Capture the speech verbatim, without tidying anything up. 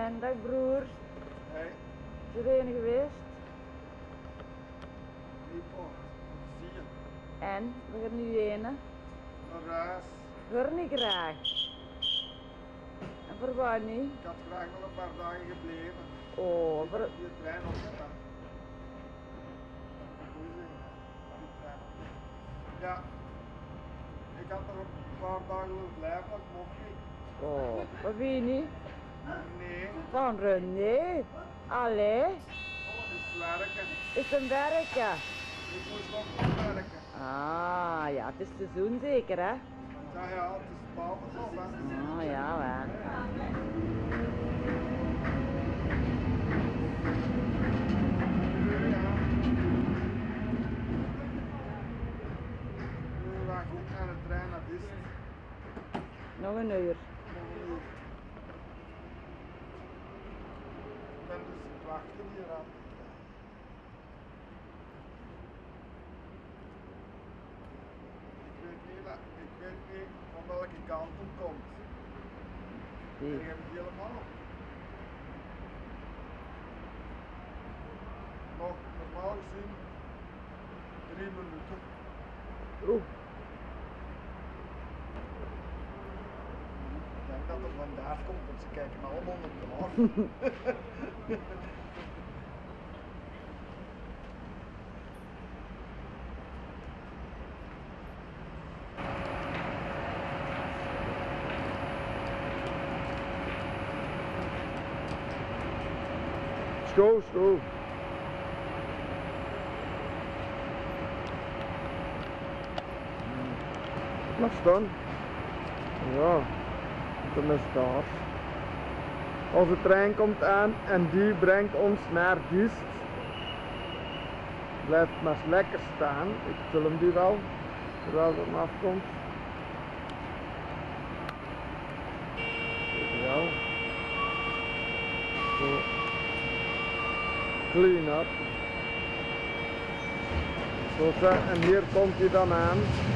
En dag broers. Hey. Zijn jullie geweest? Nee, pond. Zie En, we gaan nu heen. Een raas. Voor niet graag. En voor waar niet? Ik had graag nog een paar dagen gebleven. Oh, voor... Die trein opgepakt. Ja, ik had er een paar dagen willen blijven, maar ik mocht niet. Oh, wat wil je niet? Nee. Van René? Allee? Het is werken. Het is een werken? Ik moest nog wel werken. Ah, ja, het is seizoen zeker, hè? Ja, ja, het is papenstop, hè? Oh, ja, hè. Nog een uur. Ik ben dus wachten hier aan. Ik weet niet, ik weet niet van welke kant het komt. Nee. Ik heb het helemaal op. Nog normaal gezien drie minuten. Oeh. Dat er vandaag komt, want ze kijken allemaal op de hoofd. School, school. Nog staan. Ja. De stars. Onze trein komt aan en die brengt ons naar Diest. Blijft maar eens lekker staan. Ik film die wel, terwijl het afkomt. Ja. Zo. Clean up. Zo, en hier komt hij dan aan.